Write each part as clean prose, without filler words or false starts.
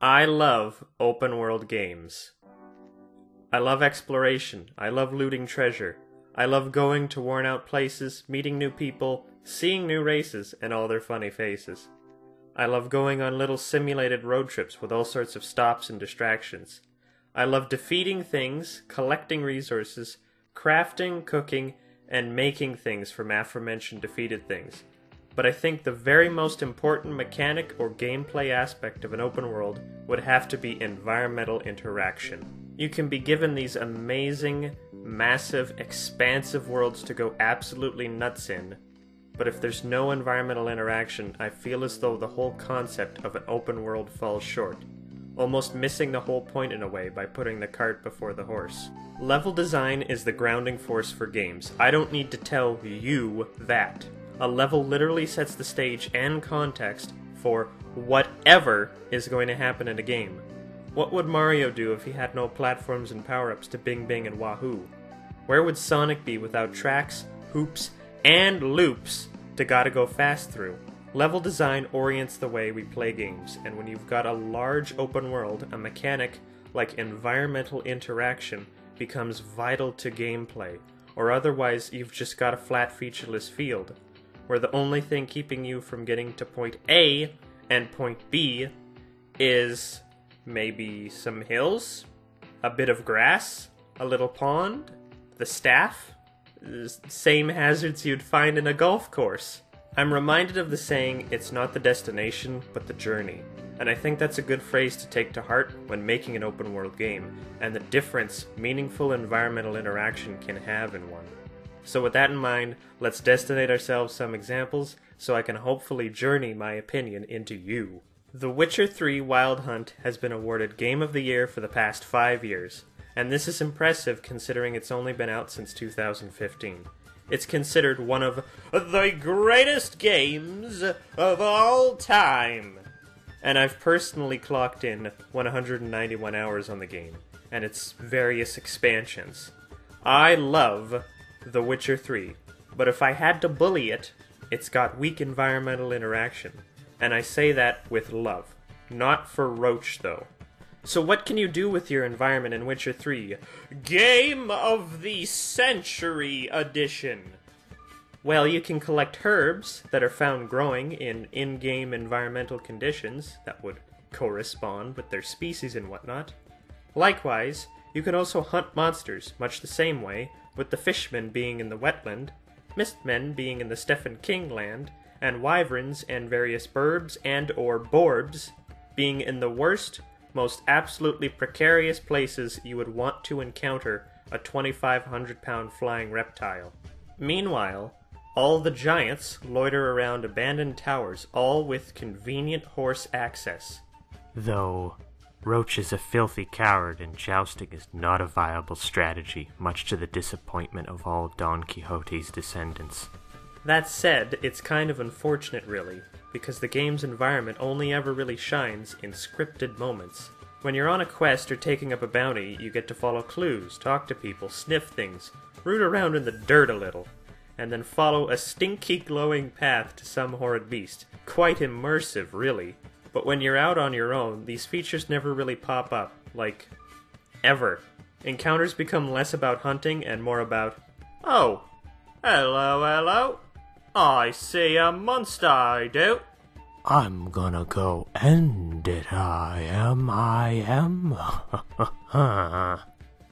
I love open world games. I love exploration. I love looting treasure. I love going to worn out places, meeting new people, seeing new races and all their funny faces. I love going on little simulated road trips with all sorts of stops and distractions. I love defeating things, collecting resources, crafting, cooking, and making things from aforementioned defeated things. But I think the very most important mechanic or gameplay aspect of an open world would have to be environmental interaction. You can be given these amazing, massive, expansive worlds to go absolutely nuts in, but if there's no environmental interaction, I feel as though the whole concept of an open world falls short, almost missing the whole point in a way by putting the cart before the horse. Level design is the grounding force for games. I don't need to tell you that. A level literally sets the stage and context for whatever is going to happen in a game. What would Mario do if he had no platforms and power-ups to Bing Bing and Wahoo? Where would Sonic be without tracks, hoops, and loops to gotta go fast through? Level design orients the way we play games, and when you've got a large open world, a mechanic like environmental interaction becomes vital to gameplay, or otherwise you've just got a flat featureless field, where the only thing keeping you from getting to point A and point B is maybe some hills, a bit of grass, a little pond, the staff, same hazards you'd find in a golf course. I'm reminded of the saying, it's not the destination, but the journey. And I think that's a good phrase to take to heart when making an open world game, and the difference meaningful environmental interaction can have in one. So with that in mind, let's destinate ourselves some examples so I can hopefully journey my opinion into you. The Witcher 3 Wild Hunt has been awarded Game of the Year for the past 5 years, and this is impressive considering it's only been out since 2015. It's considered one of the greatest games of all time. And I've personally clocked in 191 hours on the game, and its various expansions. I love The Witcher 3, but if I had to bully it, it's got weak environmental interaction. And I say that with love. Not for Roach, though. So what can you do with your environment in Witcher 3? Game of the Century Edition! Well, you can collect herbs that are found growing in in-game environmental conditions that would correspond with their species and whatnot. Likewise, you can also hunt monsters, much the same way, with the fishmen being in the wetland, mistmen being in the Stephen King land, and wyverns and various burbs and or borbs being in the worst, most absolutely precarious places you would want to encounter a 2,500-pound flying reptile. Meanwhile, all the giants loiter around abandoned towers, all with convenient horse access. Though, Roach is a filthy coward and jousting is not a viable strategy, much to the disappointment of all Don Quixote's descendants. That said, it's kind of unfortunate really, because the game's environment only ever really shines in scripted moments. When you're on a quest or taking up a bounty, you get to follow clues, talk to people, sniff things, root around in the dirt a little, and then follow a stinky glowing path to some horrid beast. Quite immersive, really. But when you're out on your own, these features never really pop up, like, ever. Encounters become less about hunting and more about, oh, hello, hello. I see a monster, I do. I'm gonna go end it, I am.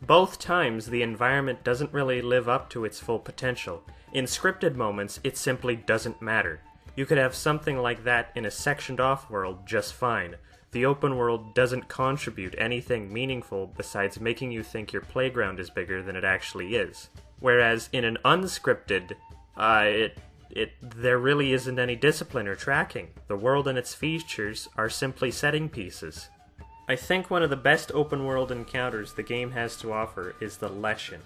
Both times, the environment doesn't really live up to its full potential. In scripted moments, it simply doesn't matter. You could have something like that in a sectioned-off world just fine. The open world doesn't contribute anything meaningful besides making you think your playground is bigger than it actually is. Whereas in an unscripted, there really isn't any discipline or tracking. The world and its features are simply setting pieces. I think one of the best open-world encounters the game has to offer is the Leshen.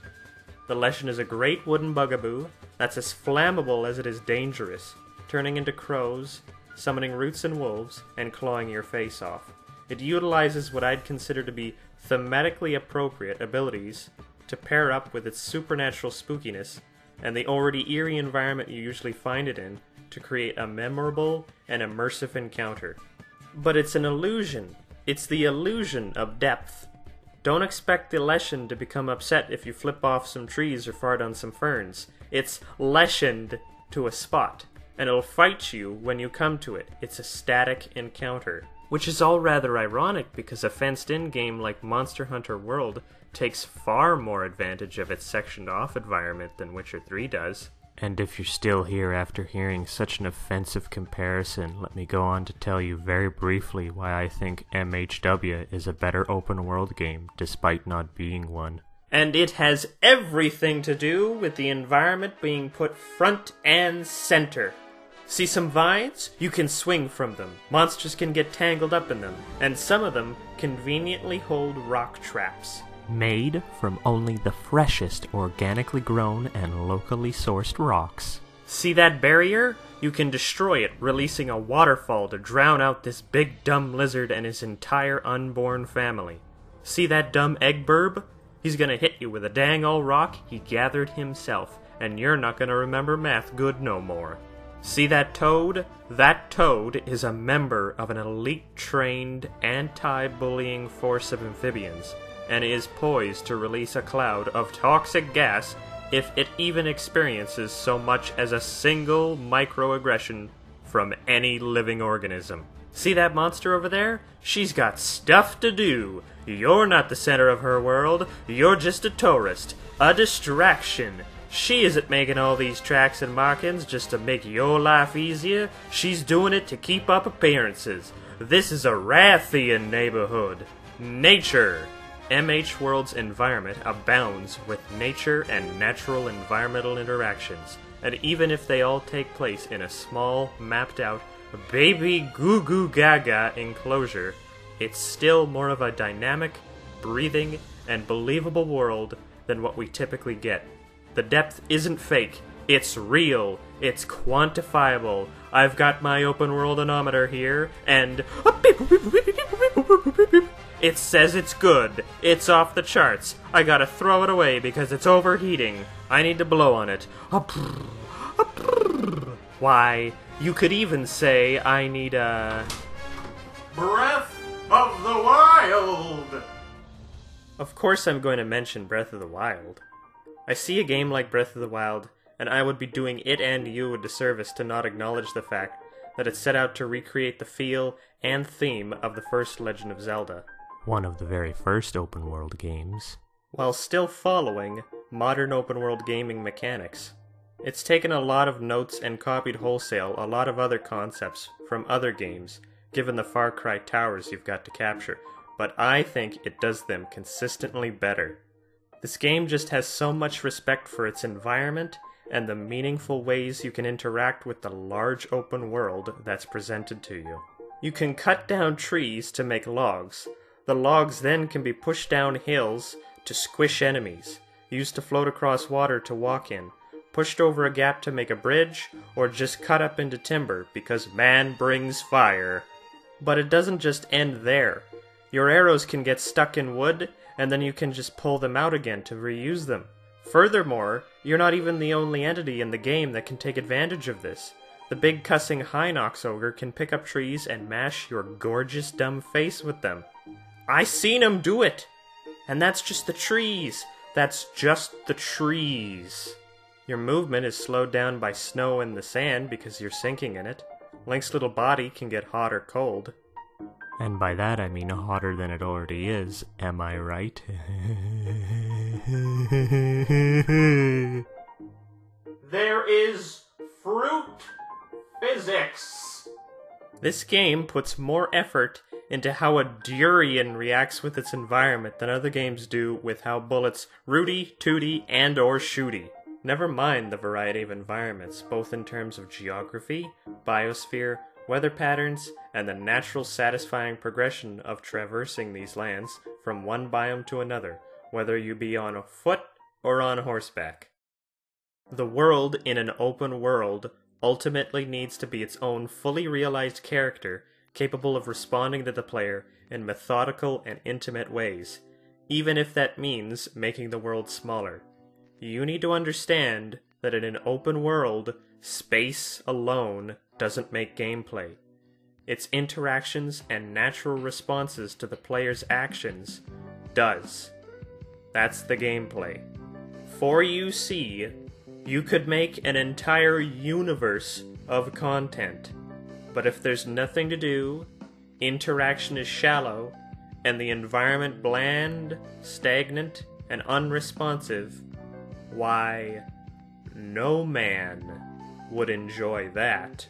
The Leshen is a great wooden bugaboo that's as flammable as it is dangerous, turning into crows, summoning roots and wolves, and clawing your face off. It utilizes what I'd consider to be thematically appropriate abilities to pair up with its supernatural spookiness and the already eerie environment you usually find it in to create a memorable and immersive encounter. But it's an illusion. It's the illusion of depth. Don't expect the Leshen to become upset if you flip off some trees or fart on some ferns. It's Leshened to a spot, and it'll fight you when you come to it. It's a static encounter. Which is all rather ironic because a fenced-in game like Monster Hunter World takes far more advantage of its sectioned-off environment than Witcher 3 does. And if you're still here after hearing such an offensive comparison, let me go on to tell you very briefly why I think MHW is a better open-world game, despite not being one. And it has everything to do with the environment being put front and center. See some vines? You can swing from them. Monsters can get tangled up in them. And some of them conveniently hold rock traps. Made from only the freshest organically grown and locally sourced rocks. See that barrier? You can destroy it, releasing a waterfall to drown out this big dumb lizard and his entire unborn family. See that dumb egg burb? He's gonna hit you with a dang old rock he gathered himself, and you're not gonna remember math good no more. See that toad? That toad is a member of an elite-trained, anti-bullying force of amphibians, and is poised to release a cloud of toxic gas if it even experiences so much as a single microaggression from any living organism. See that monster over there? She's got stuff to do. You're not the center of her world. You're just a tourist. A distraction. She isn't making all these tracks and markings just to make your life easier. She's doing it to keep up appearances. This is a Rathian neighborhood. Nature. MH World's environment abounds with nature and natural environmental interactions, and even if they all take place in a small, mapped-out, baby goo-goo-gaga enclosure, it's still more of a dynamic, breathing, and believable world than what we typically get. The depth isn't fake, it's real, it's quantifiable. I've got my open-world anemometer here, and... it says it's good. It's off the charts. I gotta throw it away because it's overheating. I need to blow on it. Why, you could even say I need a... Breath of the Wild! Of course I'm going to mention Breath of the Wild. I see a game like Breath of the Wild, and I would be doing it and you a disservice to not acknowledge the fact that it set out to recreate the feel and theme of the first Legend of Zelda. One of the very first open-world games, while still following modern open-world gaming mechanics. It's taken a lot of notes and copied wholesale a lot of other concepts from other games, given the Far Cry towers you've got to capture, but I think it does them consistently better. This game just has so much respect for its environment and the meaningful ways you can interact with the large open world that's presented to you. You can cut down trees to make logs. The logs then can be pushed down hills to squish enemies, used to float across water to walk in, pushed over a gap to make a bridge, or just cut up into timber because man brings fire. But it doesn't just end there. Your arrows can get stuck in wood, and then you can just pull them out again to reuse them. Furthermore, you're not even the only entity in the game that can take advantage of this. The big cussing Hinox ogre can pick up trees and mash your gorgeous dumb face with them. I seen him do it! And that's just the trees! That's just the trees! Your movement is slowed down by snow and the sand because you're sinking in it. Link's little body can get hot or cold. And by that I mean hotter than it already is, am I right? There is fruit! Physics! This game puts more effort into how a durian reacts with its environment than other games do with how bullets rooty, tooty, and or shooty. Never mind the variety of environments, both in terms of geography, biosphere, weather patterns, and the natural satisfying progression of traversing these lands from one biome to another, whether you be on foot or on horseback. The world in an open world ultimately needs to be its own fully realized character, capable of responding to the player in methodical and intimate ways, even if that means making the world smaller. You need to understand that in an open world, space alone doesn't make gameplay. its interactions and natural responses to the player's actions does. That's the gameplay. For you see, you could make an entire universe of content, but if there's nothing to do, interaction is shallow, and the environment bland, stagnant, and unresponsive, why, no man would enjoy that.